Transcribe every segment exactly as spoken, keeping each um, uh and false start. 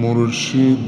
Murşid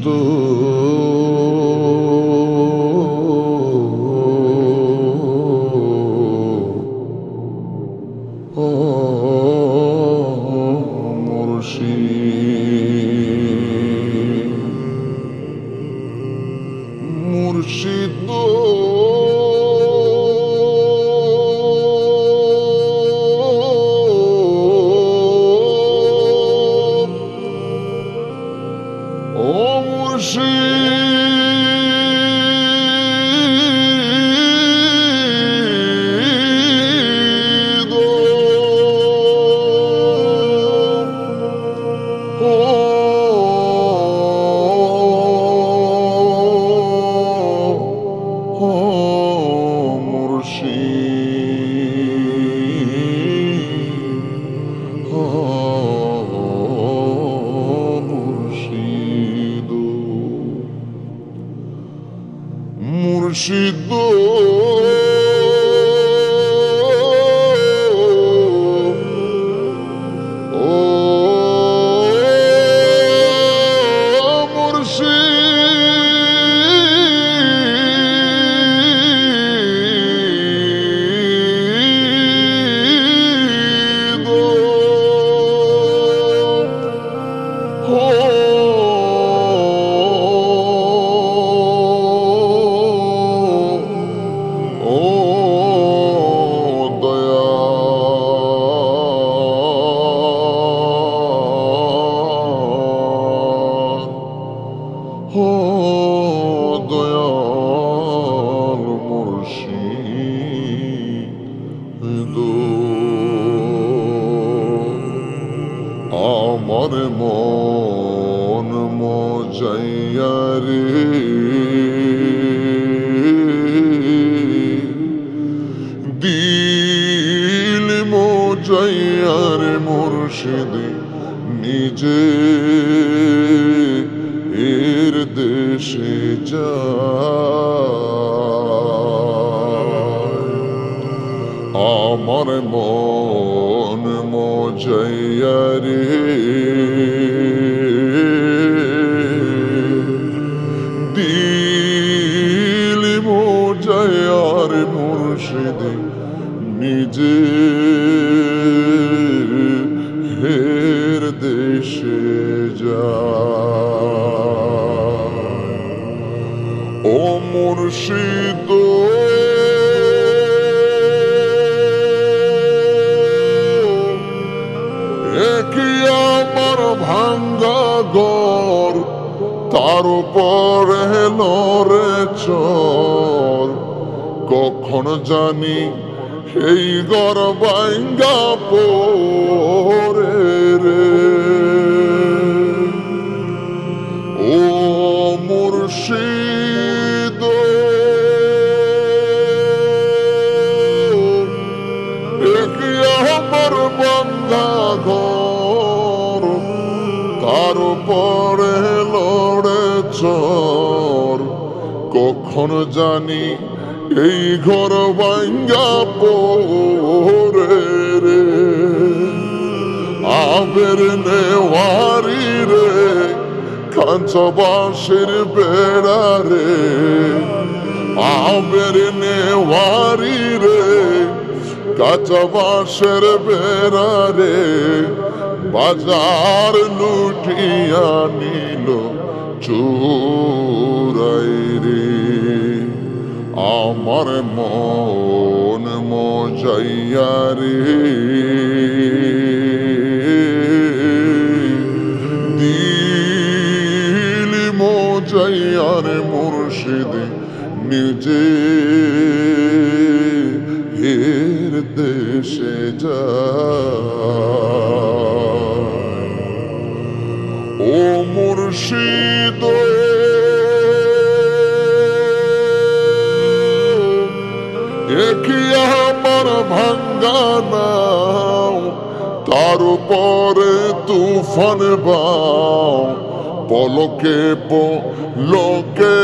Loke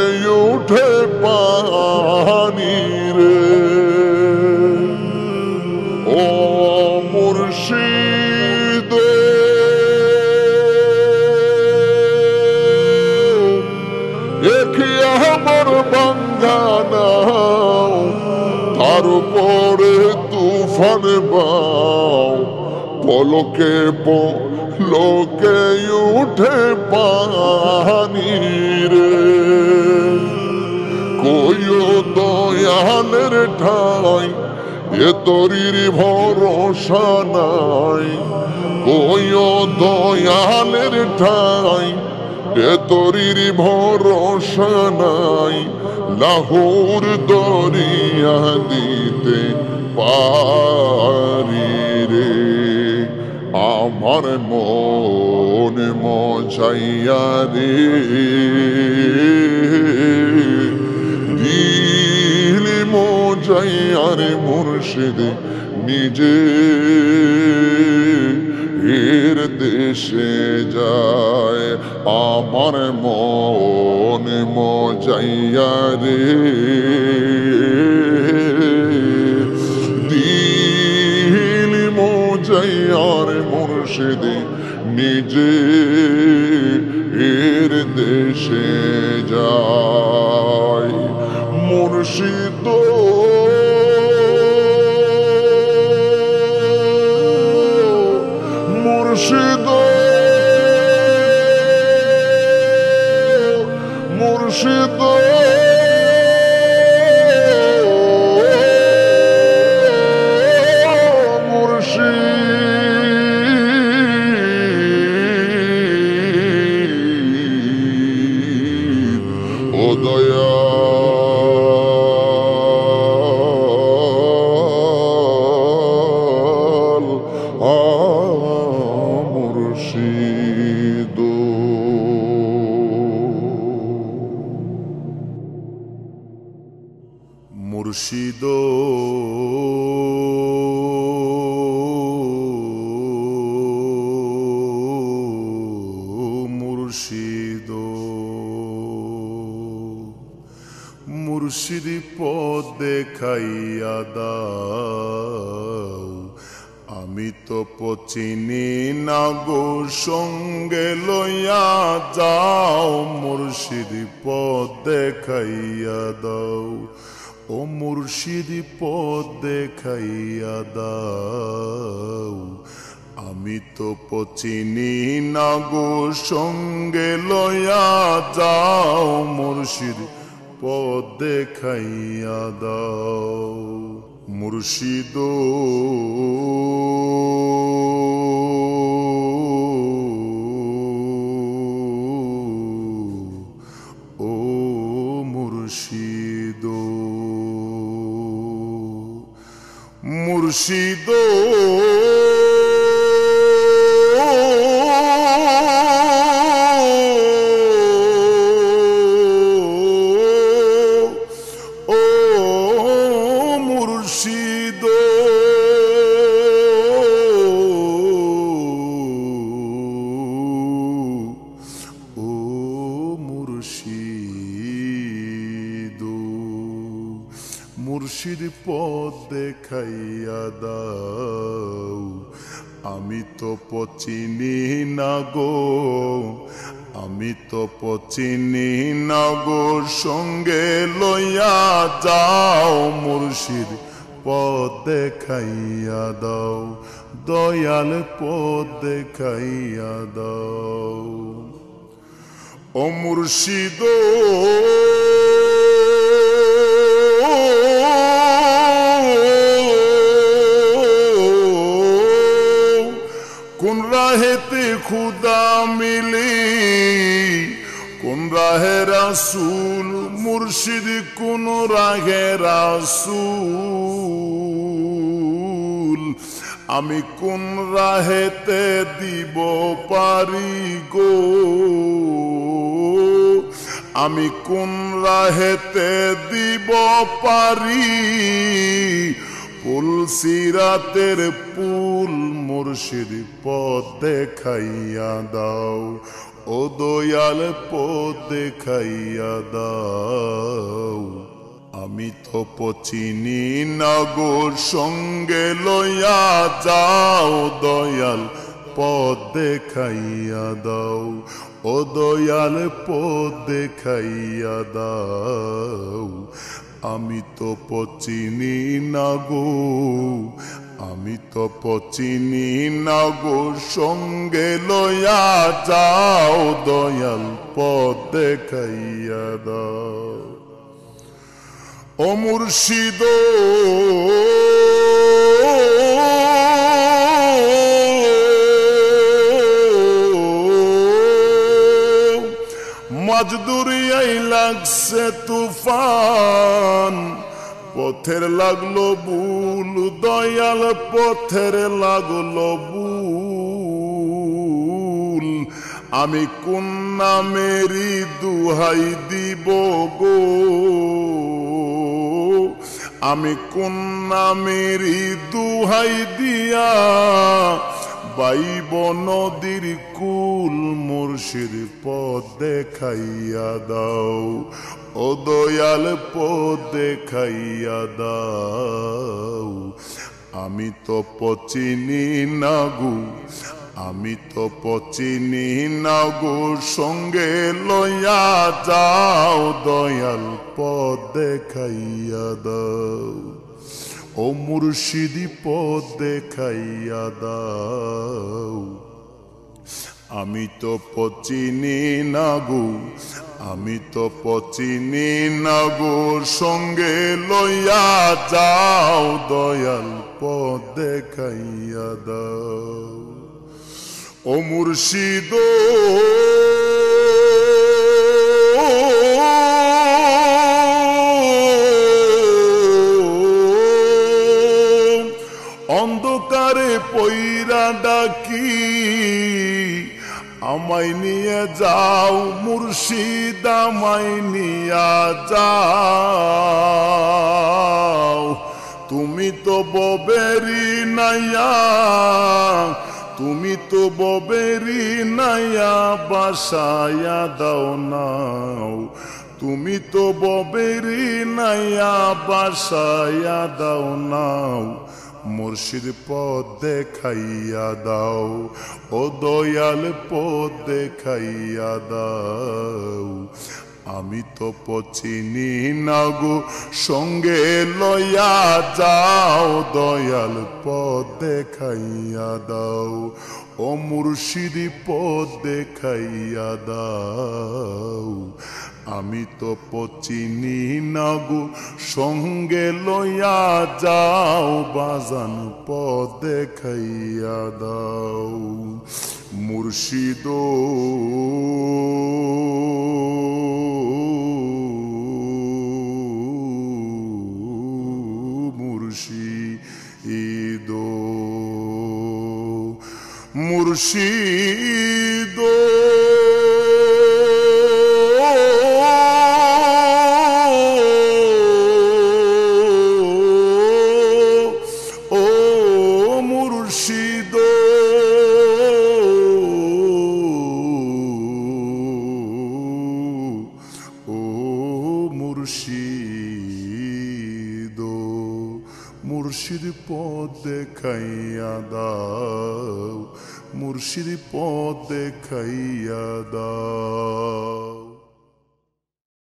uṭhe pani re জানাও, তার উপরে তুফান বাও, পলকে পলকে উঠে পানি রে, কইও দয়ালের ঠাই এ তরির ভরসা নাই, কইও দয়ালের ঠাই এ তরির ভরসা নাই, লাহোর দরিয়া দিতে পারি রে। আমার মন মজাইয়া রে, দিল মজাইয়া রে মুর্শিদ নিজে, এর দেশে যায় আমার মন মজাইয়া রে, দিল মজাইয়া রে মুর্শিদ নিজে, এর দেশে যায় মুর্শিদ। মুর্শিদ মুর্শিদ মুর্শিদ ও দয়া মুর্শিদ মুর্শিদ মুর্শিদ পথ দেখাইয়া দাও, আমি তো পচিনি না গো, সঙ্গে লইয়া যাও, মুর্শিদ পথ দেখাইয়া দাও, ও মুর্শিদ পথ দেখাইয়া দাও, আমি তো পচিনি না গো, সঙ্গে লইয়া যাও, মুর্শিদ পথ দেখাইয়া দাও, মুর্শিদ ও মুর্শিদ মুর্শিদ ও মুর্শিদ ও মুর্শিদ মুর্শিদ পথ দেখাইয়া দাও, আমি তো পচিনি না গো, আমি তো পচিনি না গো, সঙ্গে লইয়া যাও, মুর্শিদ পথ দেখাইয়া দাও, দয়াল পথ দেখাইয়া দাও, ও মুর্শিদ রাহেতে খুদা মিলি, কোন রাহে রাসুল মুর্শিদ, কোন রাহে রাসুল, আমি কোন রাহেতে দিব পারি গো, আমি কোন রাহেতে দিব পারি, পুল সিরাতের পুল মুর্শিদ পথ দেখাইয়া দাও, ও দয়াল পথ দেখাইয়া দাও, আমি তো পচিনি না গো, সঙ্গে লইয়া যাও, দয়াল পথ দেখাইয়া দাও, ও দয়াল পথ দেখাইয়া দাও, আমি তো পচিনি না গো, আমি তো পচিনি না গো, সঙ্গে লয়া যাও, দয়াল পথ দেখাইয়া দাও। ও মুর্শিদ মাজদুরিয়াই লাগছে তুফান, পথের লাগলো ভুল, দয়াল পথের লাগলো ভুল, আমি কোন নামেরই দুহাই দিব গো, আমি কোন নামেরই দুহাই দিয়া বাইব নদীর কুল, মুর্শিদ পথ দেখাইয়া দাও, ও দয়াল পথ দেখাইয়া দাও, আমি তো পচিনি না গো, আমি তো পচিনি না গো, সঙ্গে লইয়া যাও, দয়াল পথ দেখাইয়া দাও, ও মুর্শিদি পথ দেখাইয়া দাও, আমি তো পচিনি না গো, আমি তো পচিনি না গো, সঙ্গে লইয়া যাও, দয়াল পথ দেখাইয়া দাও, ও মুর্শিদ অন্ধকারে পইরা ডাকি, আমায় নিয়ে যাও মুর্শিদ, আমায় নিয়া যাও, তুমি তো ববেরি নাইয়া, তুমি তো ববেরি নাইয়া, বাসায়া দাও নাও, তুমি তো ববেরি নাইয়া, বাসায়া দাও নাও, মুর্শিদ পথ দেখাইয়া দাও, ও দয়াল পথ দেখাইয়া দাও, আমি তো পচিনি না গো, সঙ্গে লইয়া যাও, দয়াল পথ দেখাইয়া দাও, ও মুর্শিদ পথ দেখাইয়া দাও, আমি তো পচিনি না গো, সঙ্গে লইয়া যাও, বাজান পথ দেখাইয়া দাও, মুর্শিদ মুর্শিদ মুর্শিদ মুর্শিদ পথ দেখাইয়া দাও, মুর্শিদ পথ দেখাইয়া দাও।